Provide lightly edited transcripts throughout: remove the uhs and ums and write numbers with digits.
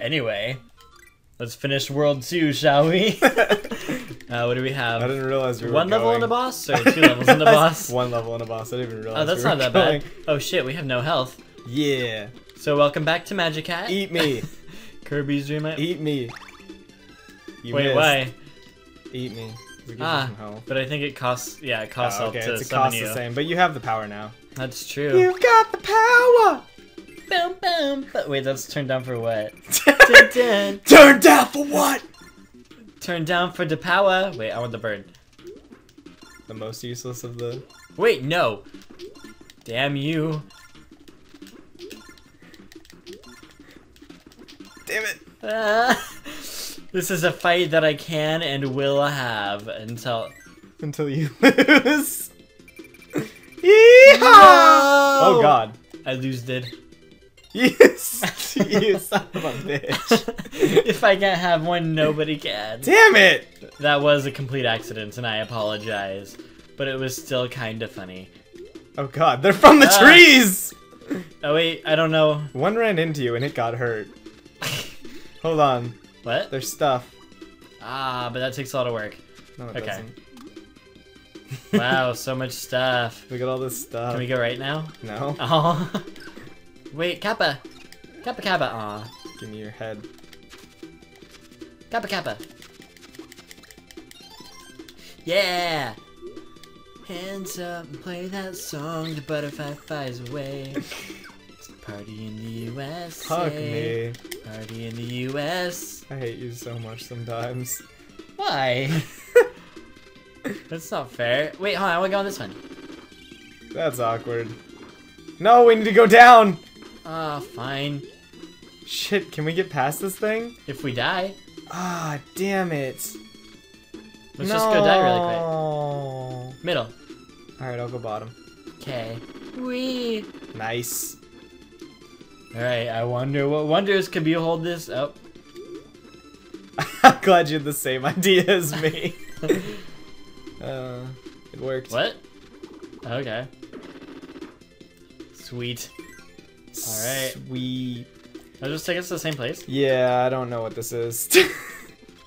Anyway, let's finish World 2, shall we? What do we have? I didn't realize we were one level and a boss? Or 2 levels and a boss? One level and a boss. I didn't even realize. Oh, that's not that bad. Oh shit, we have no health. Yeah. So welcome back to Magikat. Eat me. Kirby's Dream Land. Eat me. You missed. Why? Eat me. Ah, but I think it costs. Yeah, it costs health to summon you. It costs the same, but you have the power now. That's true. You've got the power. Boom, boom. Wait, that's turned down for what? Dun, dun. Turned down for what? Turned down for the power. Wait, I want the bird. The most useless of the. Wait, no. Damn you. Damn it. This is a fight that I can and will have until you lose. Yeehaw! No! Oh God, I lose. Yes, you son of a bitch. If I can't have one, nobody can. Damn it! That was a complete accident, and I apologize, but it was still kind of funny. Oh God, they're from the trees. Oh wait, I don't know. One ran into you, and it got hurt. Hold on. What? There's stuff. Ah, but that takes a lot of work. No, it doesn't. Wow, so much stuff. Look at all this stuff. Can we go right now? No. Oh. Wait, Kappa. Kappa, Kappa. Aw. Give me your head. Kappa, Kappa. Yeah! Hands up and play that song, the butterfly flies away. Party in the USA. Fuck me. Party in the US. I hate you so much sometimes. Why? That's not fair. Wait, hold on, I wanna go on this one. That's awkward. No, we need to go down! Ah, fine. Shit, can we get past this thing? If we die. Ah, damn it. Let's just go die really quick. Middle. Alright, I'll go bottom. Okay. Wee. Nice. Alright, I wonder what wonders could behold this. Oh. I'm glad you had the same idea as me. It worked. What? Okay. Sweet. Alright. Sweet. I'll just take us to the same place? Yeah, I don't know what this is.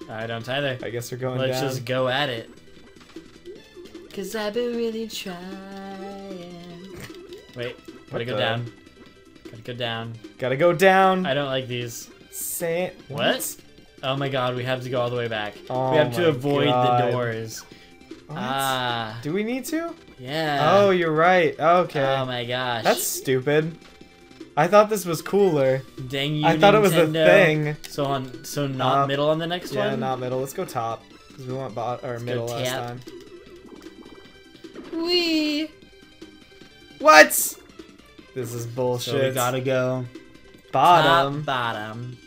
I don't either. I guess we're going down. Let's just go at it. Cause I've been really trying. Wait, gotta go down. Go down. Gotta go down. I don't like these. Say it. What? Oh my God, we have to go all the way back. Oh, we have to avoid the doors. What? Ah. Do we need to? Yeah. Oh, you're right. Okay. Oh my gosh. That's stupid. I thought this was cooler. Dang you, Nintendo. I thought it was a thing. So not middle on the next one? Yeah, not middle. Let's go top. Because we want middle last time. Wee. What? This is bullshit. So we gotta go bottom. Top bottom.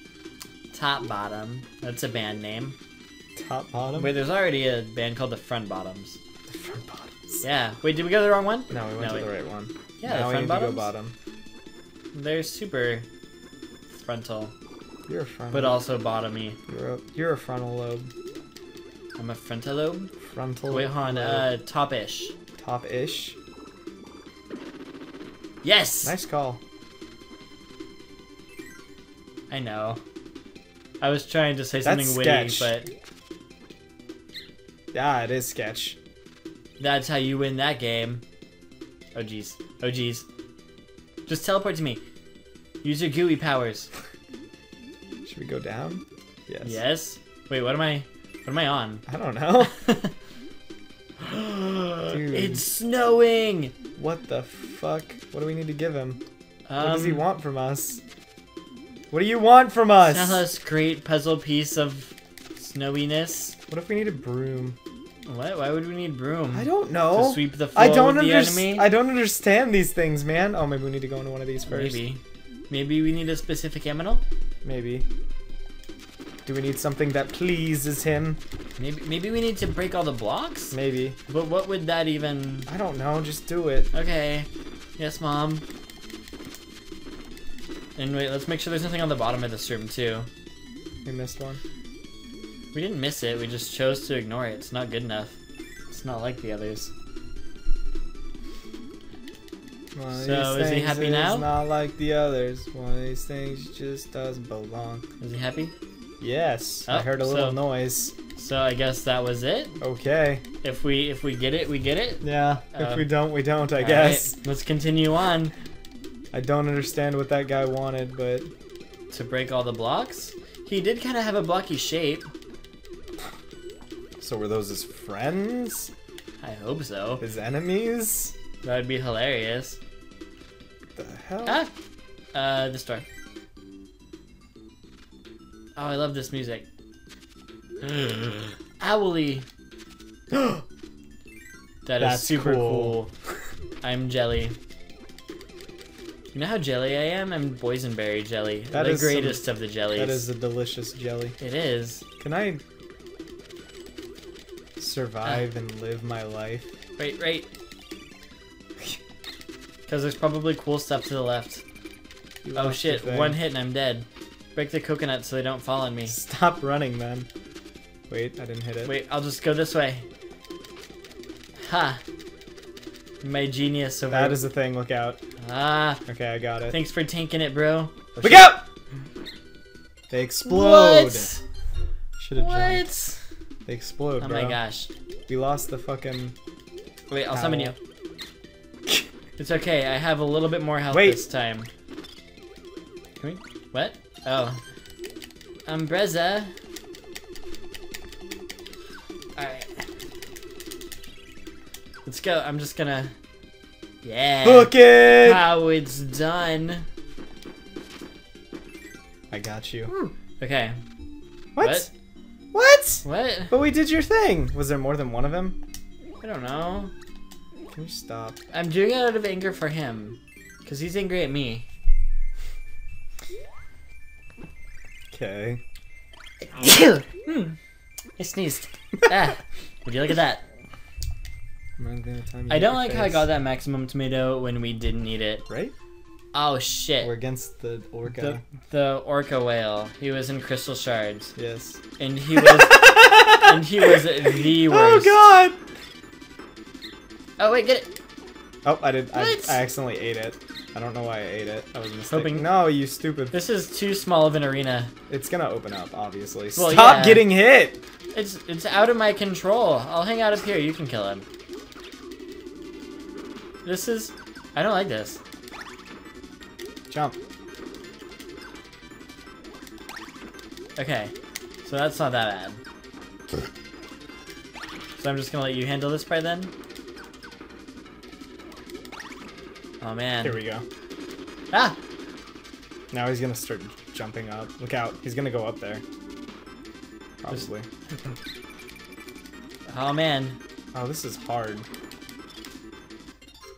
Top bottom. That's a band name. Top bottom? Wait, there's already a band called The Front Bottoms. The Front Bottoms? Yeah. Wait, did we go to the wrong one? No, we went to the right one. Yeah, now The Front Bottoms. Now we need to go bottom. They're super frontal. You're a frontal. But also bottomy. You're a frontal lobe. I'm a frontal lobe? Frontal lobe. Wait, hold on. Top-ish. Top-ish? Yes! Nice call. I know. I was trying to say something witty, but... Ah, it is sketch. That's how you win that game. Oh, jeez. Oh, jeez. Just teleport to me. Use your gooey powers. Should we go down? Yes. Yes? Wait, what am I on? I don't know. Dude. It's snowing! What the fuck? What do we need to give him? What does he want from us? What do you want from us? Tell us, great puzzle piece of snowiness. What if we need a broom? What? Why would we need broom? I don't know. To sweep the floor with the enemy? I don't understand these things, man. Oh, maybe we need to go into one of these first. Maybe. Maybe we need a specific aminal? Maybe. Do we need something that pleases him? Maybe we need to break all the blocks? Maybe. But what would that even... I don't know, just do it. Okay. Yes, Mom. And wait, let's make sure there's nothing on the bottom of this room, too. We missed one. We didn't miss it, we just chose to ignore it. It's not good enough. It's not like the others. So is he happy now? It's not like the others. One of these things just doesn't belong. Is he happy? Yes. Oh, I heard a little noise. So I guess that was it. Okay. If we get it, we get it. Yeah. If we don't, we don't. I guess. Right. Let's continue on. I don't understand what that guy wanted, but to break all the blocks. He did kind of have a blocky shape. So were those his friends? I hope so. His enemies? That would be hilarious. What the hell? Ah! This door. Oh, I love this music. Owly! That's super cool. I'm jelly. You know how jelly I am? I'm boysenberry jelly. That is the greatest of the jellies. That is a delicious jelly. It is. Can I survive and live my life? Right. Because there's probably cool stuff to the left. Oh shit, one hit and I'm dead. Break the coconut so they don't fall on me. Stop running, man. Wait, I didn't hit it. Wait, I'll just go this way. Ha! My genius over... That is the thing, look out. Ah! Okay, I got it. Thanks for tanking it, bro. Oh, look out! They explode! What? Should've jumped. They explode, bro. Oh my gosh. We lost the fucking... Wait, I'll summon you. It's okay, I have a little bit more health this time. Can we? What? Oh. Umbrezza. Alright. Let's go, I'm just gonna... Yeah. Book it! How it's done. I got you. Okay. What? What? What? But we did your thing. Was there more than one of them? I don't know. Can you stop? I'm doing it out of anger for him, because he's angry at me. Okay. I sneezed. Ah, would you look at that? I don't like how I got that maximum tomato when we didn't need it. Right? Oh shit. We're against the orca. The orca whale. He was in crystal shards. Yes. And he was. And he was the worst. Oh god. Oh wait, get it! Oh, I did. I accidentally ate it. I don't know why I ate it. I was mistaken. No, you stupid. This is too small of an arena. It's gonna open up, obviously. Well, stop getting hit! It's out of my control. I'll hang out up here. You can kill him. This is. I don't like this. Jump. Okay, so that's not that bad. So I'm just gonna let you handle this by then. Oh man. Here we go. Ah! Now he's gonna start jumping up. Look out, he's gonna go up there. Probably. Oh man. Oh, this is hard.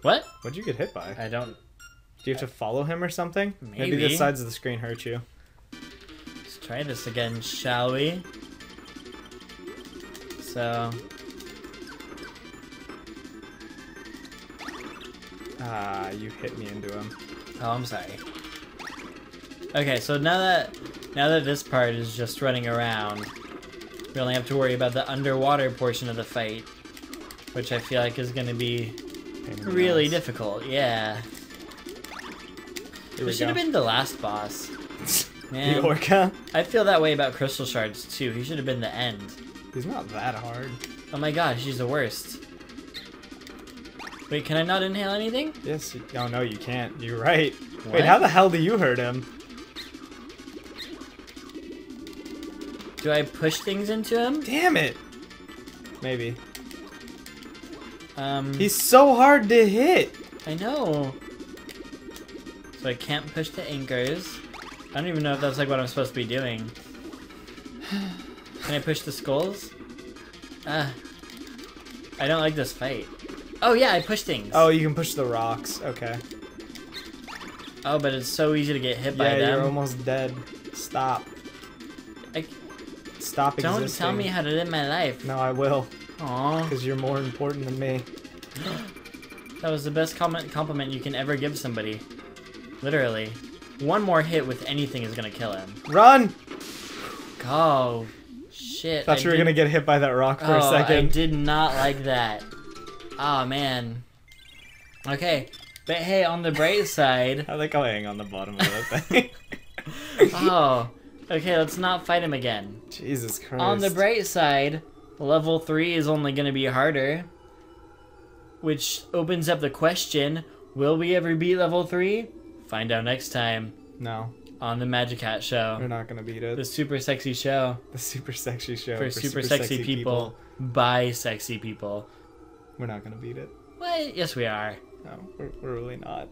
What? What'd you get hit by? I don't... Do you have to follow him or something? Maybe. Maybe the sides of the screen hurt you. Let's try this again, shall we? So... Ah, you hit me into him. Oh, I'm sorry. Okay, so now that this part is just running around, we only have to worry about the underwater portion of the fight, which I feel like is going to be really difficult. Yeah. This should have been the last boss. Man, the orca? I feel that way about crystal shards, too. He should have been the end. He's not that hard. Oh my gosh, he's the worst. Wait, can I not inhale anything? Yes. Oh, no, you can't. You're right. What? Wait, how the hell do you hurt him? Do I push things into him? Damn it! Maybe. He's so hard to hit! I know. So I can't push the anchors. I don't even know if that's like what I'm supposed to be doing. Can I push the skulls? Ah. I don't like this fight. Oh yeah, I push things. Oh, you can push the rocks. Okay. Oh, but it's so easy to get hit by them. Yeah, you're almost dead. Stop. Stop existing. Don't tell me how to live my life. No, I will. Aww. Because you're more important than me. That was the best compliment you can ever give somebody. Literally. One more hit with anything is gonna kill him. Run! Go. Shit. Thought you were gonna get hit by that rock for a second. I did not like that. Oh man. Okay, But hey, on the bright side... I think I'll hang on the bottom of that thing. Oh, okay, let's not fight him again. Jesus Christ. On the bright side, level 3 is only going to be harder. Which opens up the question, will we ever beat level 3? Find out next time. No. On the Magikat show. We're not going to beat it. The super sexy show. The super sexy show. For super sexy people. By sexy people. We're not going to beat it. Well, yes we are. No, we're really not.